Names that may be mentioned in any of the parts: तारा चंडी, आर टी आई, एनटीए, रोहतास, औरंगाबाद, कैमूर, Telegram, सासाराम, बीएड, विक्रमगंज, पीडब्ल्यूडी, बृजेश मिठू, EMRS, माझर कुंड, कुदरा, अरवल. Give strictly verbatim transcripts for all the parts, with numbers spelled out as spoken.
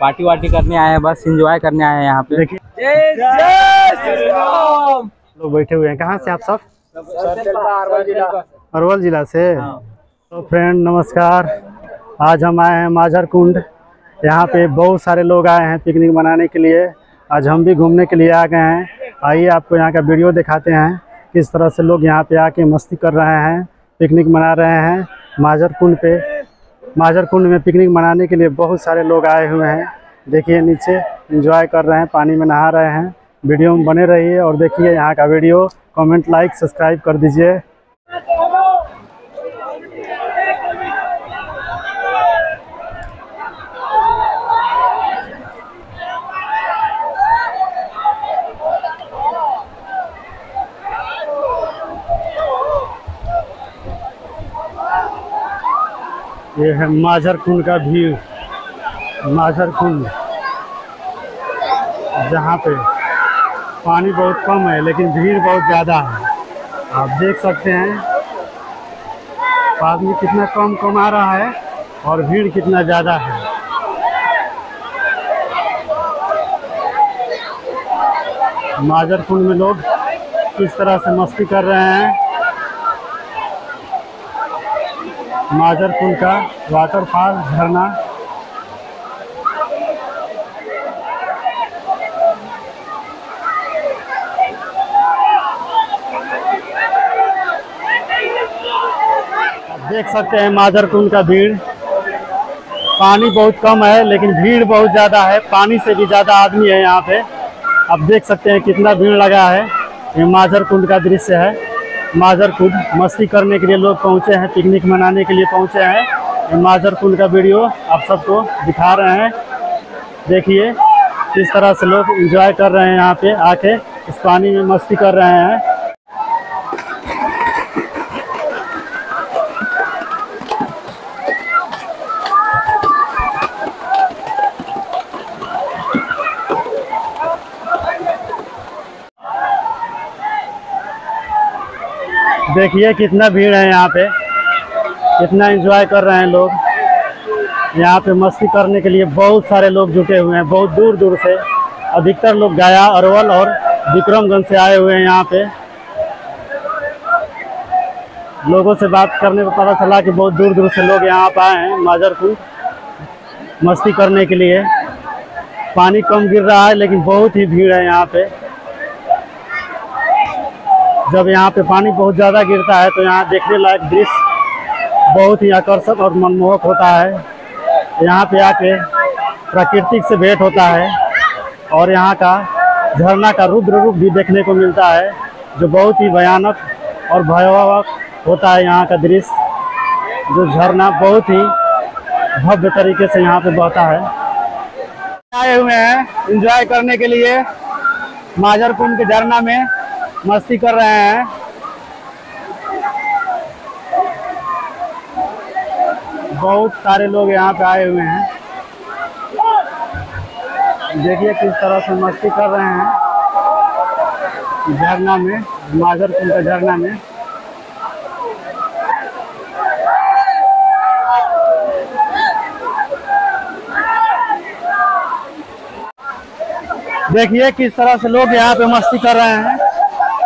Party वार्टी करने आए हैं, बस एंजॉय करने आए हैं यहाँ पे। देखिए लोग बैठे हुए हैं। कहाँ से आप सब? अरवल जिला से। तो फ्रेंड नमस्कार, आज हम आए हैं माझर कुंड। यहाँ पे बहुत सारे लोग आए हैं पिकनिक मनाने के लिए, आज हम भी घूमने के लिए आ गए हैं। आइए आपको यहाँ का वीडियो दिखाते हैं किस तरह से लोग यहाँ पे आके मस्ती कर रहे हैं, पिकनिक मना रहे हैं माझर कुंड पे। माझर कुंड में पिकनिक मनाने के लिए बहुत सारे लोग आए हुए हैं। देखिए नीचे एंजॉय कर रहे हैं, पानी में नहा रहे हैं। वीडियो में बने रहिए और देखिए यहाँ का वीडियो। कमेंट, लाइक, सब्सक्राइब कर दीजिए। ये है माझर कुंड का व्यू। माझर कुंड जहाँ पे पानी बहुत कम है लेकिन भीड़ बहुत ज़्यादा है। आप देख सकते हैं आदमी कितना कम कम आ रहा है और भीड़ कितना ज़्यादा है। माझर कुंड में लोग किस तरह से मस्ती कर रहे हैं। माझर कुंड का वाटरफॉल झरना देख सकते हैं। माझर कुंड का भीड़, पानी बहुत कम है लेकिन भीड़ बहुत ज्यादा है, पानी से भी ज्यादा आदमी है यहाँ पे। आप देख सकते हैं कितना भीड़ लगा है। ये माझर कुंड का दृश्य है। माझर कुंड मस्ती करने के लिए लोग पहुंचे हैं, पिकनिक मनाने के लिए पहुंचे हैं। माझर कुंड का वीडियो आप सबको दिखा रहे हैं। देखिए किस तरह से लोग एंजॉय कर रहे हैं यहाँ पे आके, इस पानी में मस्ती कर रहे हैं। देखिए कितना भीड़ है यहाँ पे, कितना एंजॉय कर रहे हैं लोग। यहाँ पे मस्ती करने के लिए बहुत सारे लोग जुटे हुए हैं, बहुत दूर दूर से। अधिकतर लोग गया, अरवल और विक्रमगंज से आए हुए हैं। यहाँ पे लोगों से बात करने पर पता चला कि बहुत दूर दूर से लोग यहाँ पे आए हैं माझर कुंड मस्ती करने के लिए। पानी कम गिर रहा है लेकिन बहुत ही भीड़ है यहाँ पे। जब यहाँ पे पानी बहुत ज़्यादा गिरता है तो यहाँ देखने लायक दृश्य बहुत ही आकर्षक और मनमोहक होता है। यहाँ पे आके प्रकृति से भेंट होता है और यहाँ का झरना का रुद्र रूप भी देखने को मिलता है जो बहुत ही भयानक और भयावह होता है। यहाँ का दृश्य जो झरना बहुत ही भव्य तरीके से यहाँ पे बहता है। आए हुए हैं एंजॉय करने के लिए, माझर कुंड के झरना में मस्ती कर रहे हैं। बहुत सारे लोग यहाँ पे आए हुए हैं। देखिए किस तरह से मस्ती कर रहे हैं झरना में, माझर कुंड का झरना में। देखिए किस तरह से लोग यहाँ पे मस्ती कर रहे हैं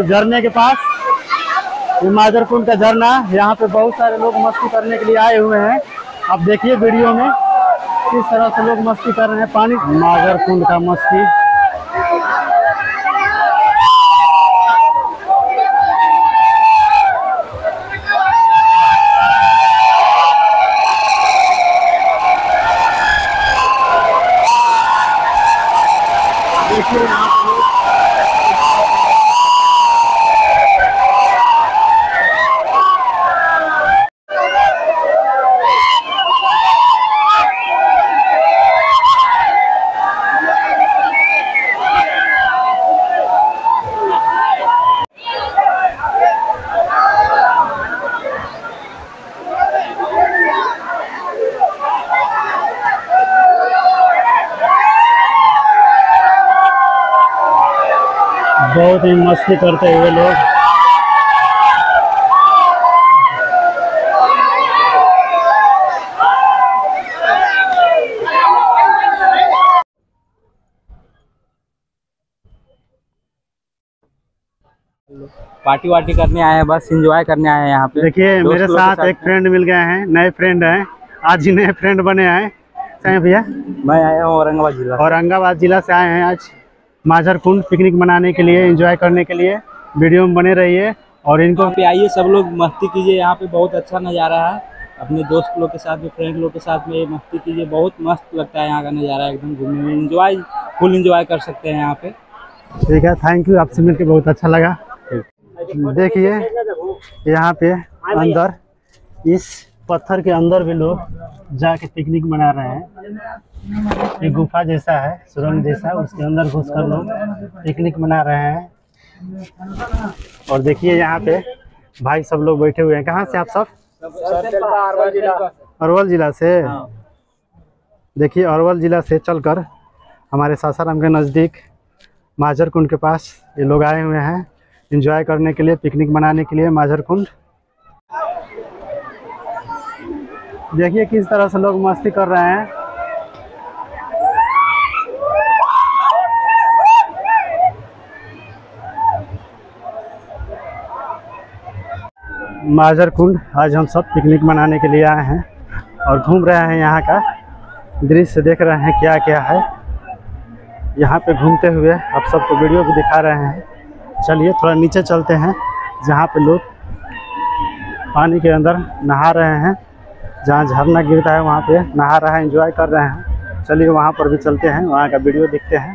झरने के पास। ये माझर कुंड का झरना, यहाँ पे बहुत सारे लोग मस्ती करने के लिए आए हुए हैं। आप देखिए वीडियो में किस तरह से लोग मस्ती कर रहे हैं पानी। माझर कुंड का मस्ती देखिए आप लोग। बहुत ही मस्ती करते हुए लोग। पार्टी वार्टी करने आए हैं, बस एंजॉय करने आए हैं यहाँ पे। देखिए मेरे साथ एक फ्रेंड मिल गए हैं, नए फ्रेंड हैं, आज ही नए फ्रेंड बने हैं। साहब भैया मैं आया हूँ औरंगाबाद जिला औरंगाबाद जिला से आए हैं आज माझर कुंड पिकनिक मनाने के लिए, एंजॉय करने के लिए। वीडियो में बने रहिए और इनको पे आइए, सब लोग मस्ती कीजिए। यहाँ पे बहुत अच्छा नज़ारा है, अपने दोस्त लोग के साथ में, फ्रेंड लोग के साथ में मस्ती कीजिए। बहुत मस्त लगता है यहाँ का नज़ारा, एकदम घूमने में एंजॉय, फुल एंजॉय कर सकते हैं यहाँ पे। ठीक है, थैंक यू, आपसे मिलकर बहुत अच्छा लगा। देखिए यहाँ पे अंदर इस पत्थर के अंदर भी लोग जाके पिकनिक मना रहे हैं। एक गुफा जैसा है, सुरंग जैसा, उसके अंदर घुसकर लोग पिकनिक मना रहे हैं। और देखिए यहाँ पे भाई सब लोग बैठे हुए हैं। कहाँ से आप सब? अरवल जिला से। देखिए अरवल जिला से चलकर हमारे सासाराम के नज़दीक माझर कुंड के पास ये लोग आए हुए हैं एंजॉय करने के लिए, पिकनिक मनाने के लिए। माझर कुंड देखिए किस तरह से लोग मस्ती कर रहे हैं। माझर कुंड आज हम सब पिकनिक मनाने के लिए आए हैं और घूम रहे हैं, यहाँ का दृश्य देख रहे हैं क्या क्या है। यहाँ पे घूमते हुए आप सबको वीडियो भी दिखा रहे हैं। चलिए थोड़ा नीचे चलते हैं, जहाँ पे लोग पानी के अंदर नहा रहे हैं, जहाँ झरना गिरता है वहाँ पे नहा रहा है, एंजॉय कर रहे हैं। चलिए वहाँ पर भी चलते हैं, वहाँ का वीडियो देखते हैं।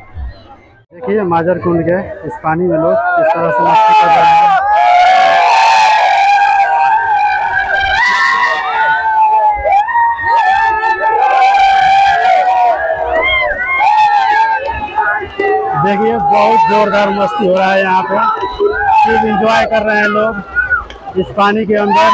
देखिए माझर कुंड के इस पानी में लोग किस तरह से मस्ती कर रहे हैं। देखिए बहुत जोरदार मस्ती हो रहा है यहाँ पे, खूब एंजॉय कर रहे हैं लोग इस पानी के अंदर।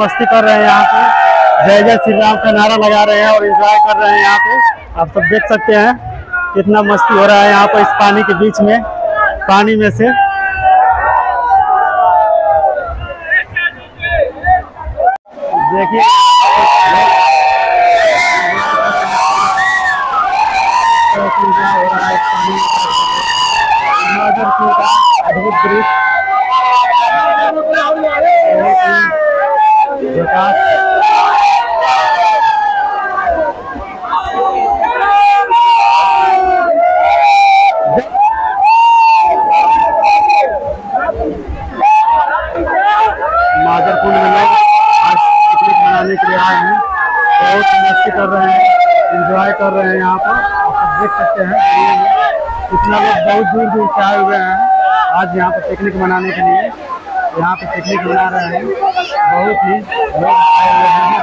मस्ती कर रहे हैं यहाँ पे, जय जय श्री राम का नारा लगा रहे हैं और एंजॉय कर रहे हैं यहाँ पे। आप सब देख सकते हैं कितना मस्ती हो रहा है यहाँ पे इस पानी के बीच में, पानी में से। देखिए अद्भुत दृश्य। माझर कुंड में लोग आज पिकनिक मनाने के लिए आए हैं, बहुत मस्ती कर रहे हैं, एंजॉय कर रहे हैं। यहाँ पर आप देख सकते हैं कितना लोग बहुत दूर दूर से आए हुए हैं आज यहाँ पर पिकनिक मनाने के लिए। यहाँ पे पिकनिक मना रहे हैं, बहुत ही लोग आए हुए हैं।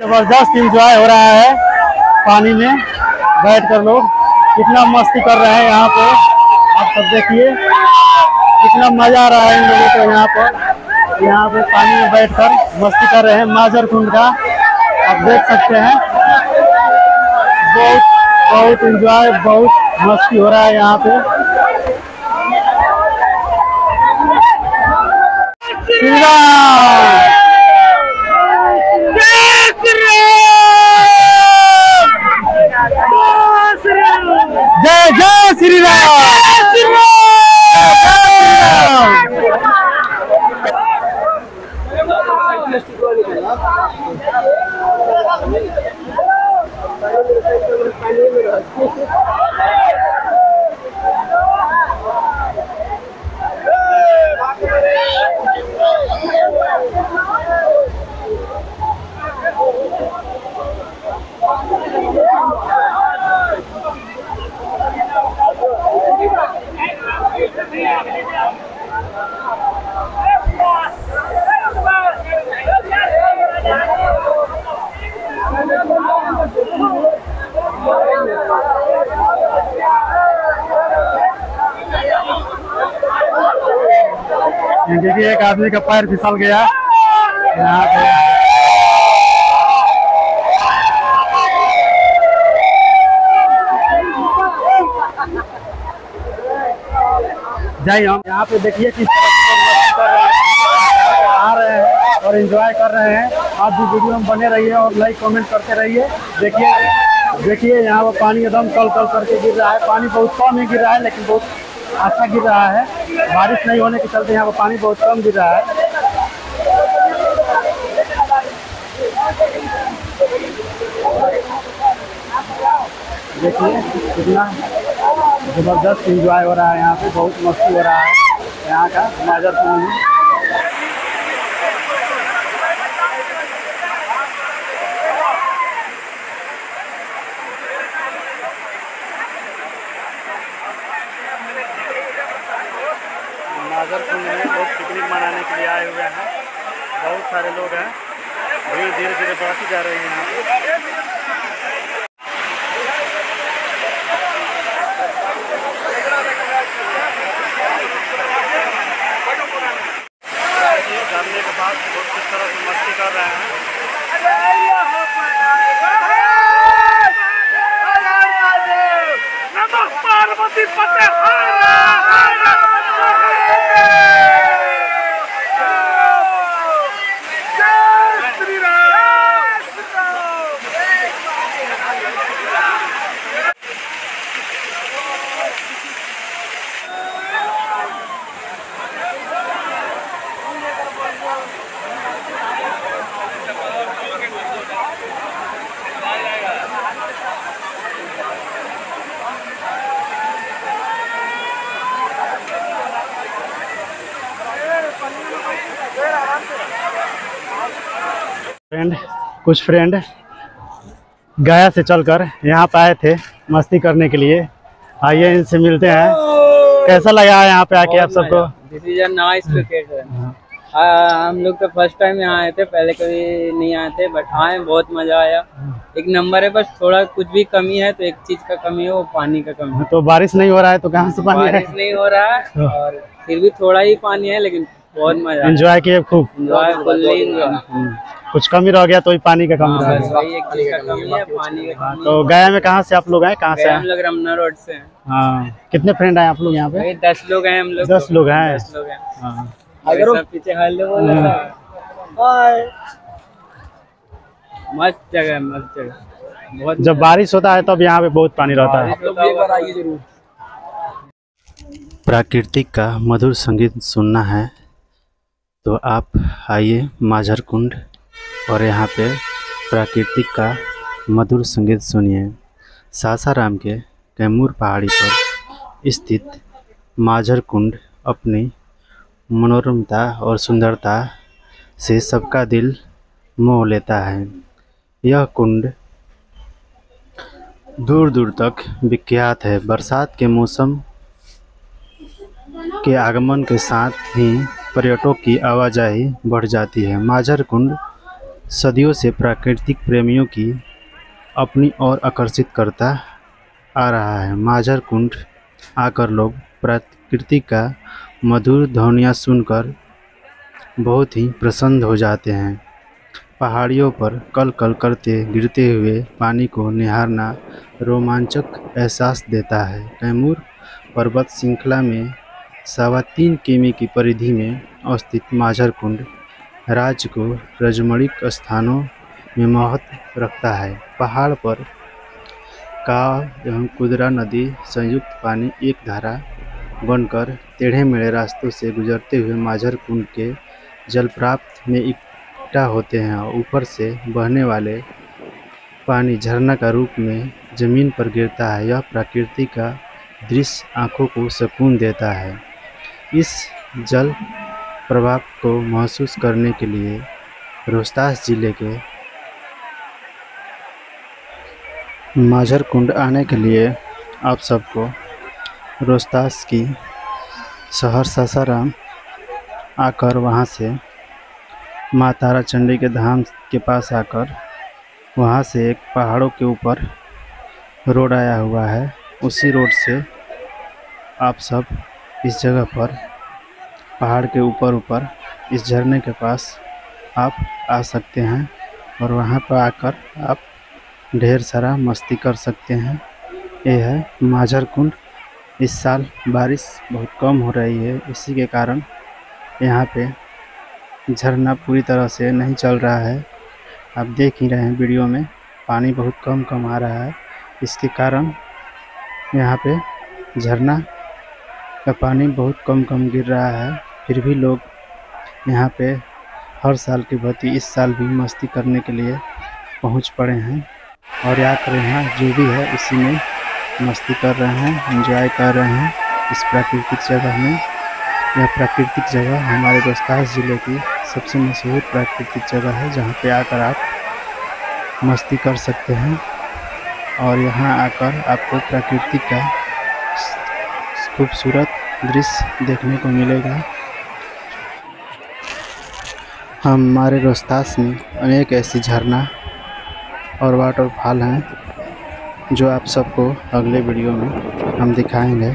जबरदस्त इंजॉय हो रहा है पानी में बैठकर, लोग कितना मस्ती कर रहे हैं यहाँ पे। आप सब देखिए कितना मजा आ रहा है इन लोगों को यहाँ पर, यहाँ पे पानी में बैठकर मस्ती कर रहे हैं। माझर कुंड का आप देख सकते हैं, बहुत बहुत इंजॉय, बहुत मस्ती हो रहा है यहाँ पे। Let's go. हैं क्योंकि एक आदमी का पैर फिसल गया यहाँ पे। जाइए हम यहाँ पे देखिए कि आ रहे हैं और एंजॉय कर रहे हैं। आप भी वीडियो में बने रहिए और लाइक कमेंट करते रहिए। देखिए देखिए यहाँ पर पानी एकदम कल कल करके गिर रहा है। पानी बहुत कम ही गिर रहा है लेकिन बहुत अच्छा गिर रहा है। बारिश नहीं होने के चलते यहाँ पर पानी बहुत कम गिर रहा है। देखिए कितना जबरदस्त इंजॉय हो रहा है यहाँ पे, बहुत मस्ती हो रहा है यहाँ का माझर कुंड। माझर कुंड में लोग पिकनिक मनाने के लिए आए हुए हैं, बहुत सारे लोग हैं। भीड़ धीरे धीरे बढ़ती जा रही है यहाँ। जानने के बाद बहुत किस तरह से मस्ती कर रहे हैं। फ्रेंड कुछ फ्रेंड गया से चलकर यहाँ पे आए थे मस्ती करने के लिए। आइए इनसे मिलते हैं। कैसा लगा यहाँ पे आके आप सबको? This is a nice location. हम लोग तो फर्स्ट टाइम यहाँ आए थे, पहले कभी नहीं आए थे, बट आए बहुत मजा आया। एक नंबर है, बस थोड़ा कुछ भी कमी है तो एक चीज का कमी है, वो पानी का कमी है। तो बारिश नहीं हो रहा है तो कहाँ से पानी? बारिश नहीं हो रहा है और फिर भी थोड़ा ही पानी है, लेकिन बहुत मजा। एंजॉय किए खूब, कुछ कमी रह गया तो ही पानी का कमी रह गया। तो गया में कहाँ से आप लोग आए? कहाँ से? हम लोग रमना रोड से हैं। हाँ, कितने फ्रेंड आए आप लोग यहाँ पे? दस लोग हैं हम लोग। दस लोग हैं। अगर पीछे मस्त जगह है, मस्त जगह बहुत। जब बारिश होता है तब यहाँ पे बहुत पानी रहता है। प्राकृतिक का मधुर संगीत सुनना है तो आप आइए माझर कुंड और यहाँ पे प्राकृतिक का मधुर संगीत सुनिए। सासाराम के कैमूर पहाड़ी पर स्थित माझर कुंड अपनी मनोरमता और सुंदरता से सबका दिल मोह लेता है। यह कुंड दूर दूर तक विख्यात है। बरसात के मौसम के आगमन के साथ ही पर्यटकों की आवाजाही बढ़ जाती है। माझर कुंड सदियों से प्राकृतिक प्रेमियों की अपनी ओर आकर्षित करता आ रहा है। माझर कुंड आकर लोग प्रकृति का मधुर ध्वनियाँ सुनकर बहुत ही प्रसन्न हो जाते हैं। पहाड़ियों पर कल कल करते गिरते हुए पानी को निहारना रोमांचक एहसास देता है। कैमूर पर्वत श्रृंखला में सवा तीन किमी की परिधि में अवस्थित माझर कुंड राज्य को रजमणिक स्थानों में महत्व रखता है। पहाड़ पर काव एवं कुदरा नदी संयुक्त पानी एक धारा बनकर टेढ़े मेढ़े रास्तों से गुजरते हुए माझर कुंड के जलप्राप्त में इकट्ठा होते हैं और ऊपर से बहने वाले पानी झरना का रूप में जमीन पर गिरता है। यह प्रकृति का दृश्य आँखों को सुकून देता है। इस जल प्रभाव को महसूस करने के लिए रोहतास जिले के माझर कुंड आने के लिए आप सबको रोहतास की शहर सासाराम आकर वहां से माँ तारा चंडी के धाम के पास आकर वहां से एक पहाड़ों के ऊपर रोड आया हुआ है, उसी रोड से आप सब इस जगह पर पहाड़ के ऊपर ऊपर इस झरने के पास आप आ सकते हैं और वहाँ पर आकर आप ढेर सारा मस्ती कर सकते हैं। यह है माझर कुंड। इस साल बारिश बहुत कम हो रही है, इसी के कारण यहाँ पे झरना पूरी तरह से नहीं चल रहा है। आप देख ही रहे हैं वीडियो में पानी बहुत कम कम आ रहा है, इसके कारण यहाँ पे झरना का पानी बहुत कम कम गिर रहा है। फिर भी लोग यहाँ पे हर साल की भांति इस साल भी मस्ती करने के लिए पहुँच पड़े हैं और या कर यहाँ जो भी है इसी में मस्ती कर रहे हैं, एंजॉय कर रहे हैं इस प्राकृतिक जगह में। यह प्राकृतिक जगह हमारे रोहतास ज़िले की सबसे मशहूर प्राकृतिक जगह है, जहाँ पे आकर आप मस्ती कर सकते हैं और यहाँ आकर आपको प्राकृतिक का खूबसूरत दृश्य देखने को मिलेगा। हमारे रोहतास में अनेक ऐसी झरना और वाटरफॉल हैं जो आप सबको अगले वीडियो में हम दिखाएंगे।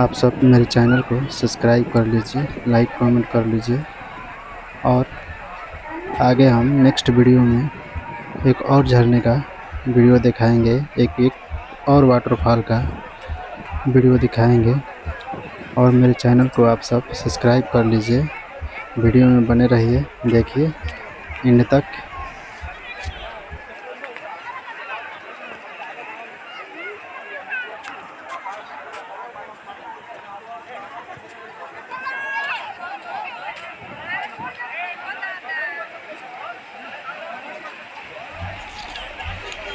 आप सब मेरे चैनल को सब्सक्राइब कर लीजिए, लाइक कमेंट कर लीजिए और आगे हम नेक्स्ट वीडियो में एक और झरने का वीडियो दिखाएंगे, एक एक और वाटरफॉल का वीडियो दिखाएंगे और मेरे चैनल को आप सब सब्सक्राइब कर लीजिए। वीडियो में बने रहिए, देखिए एंड तक।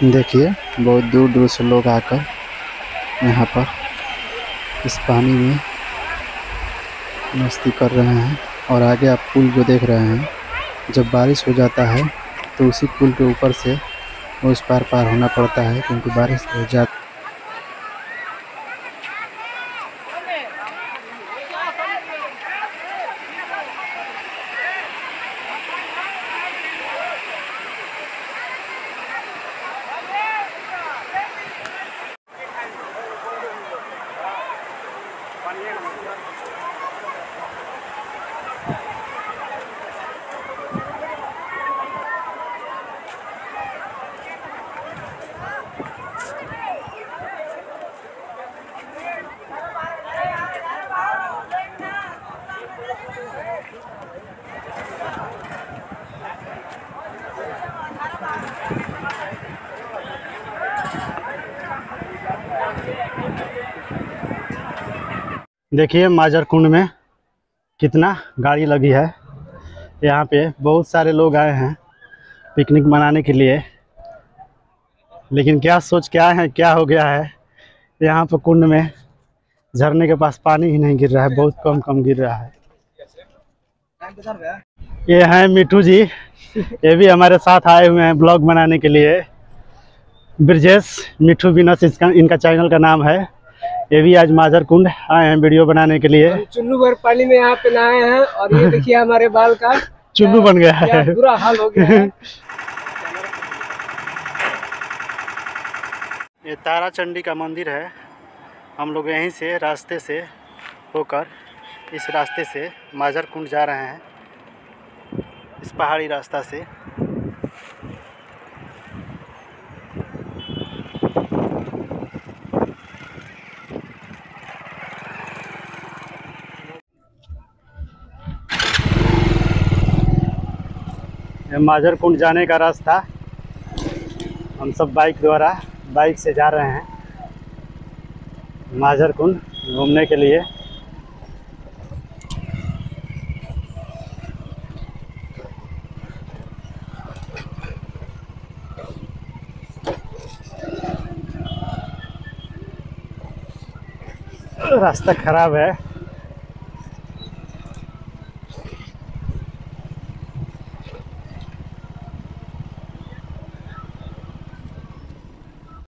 देखिए बहुत दूर दूर से लोग आकर यहाँ पर इस पानी में मस्ती कर रहे हैं और आगे आप पुल जो देख रहे हैं, जब बारिश हो जाता है तो उसी पुल के ऊपर से उस पार पार होना पड़ता है क्योंकि बारिश हो जाती है। देखिए माझर कुंड में कितना गाड़ी लगी है। यहाँ पे बहुत सारे लोग आए हैं पिकनिक मनाने के लिए, लेकिन क्या सोच के आए हैं क्या हो गया है, यहाँ पर कुंड में झरने के पास पानी ही नहीं गिर रहा है, बहुत कम कम गिर रहा है। ये हैं मिठू जी, ये भी हमारे साथ आए हुए हैं ब्लॉग बनाने के लिए। बृजेश मिठू बिना इसका इनका चैनल का नाम है। ये भी आज माझर कुंड आए हैं वीडियो बनाने के लिए। चुल्लू भर पानी में यहाँ पे नहाए हैं और ये देखिए हमारे बाल का चुल्लू बन गया है, बुरा हाल हो गया है। ये तारा चंडी का मंदिर है। हम लोग यहीं से रास्ते से होकर इस रास्ते से माझर कुंड जा रहे हैं, इस पहाड़ी रास्ता से। माझर कुंड जाने का रास्ता हम सब बाइक द्वारा बाइक से जा रहे हैं माझर कुंड घूमने के लिए। रास्ता खराब है।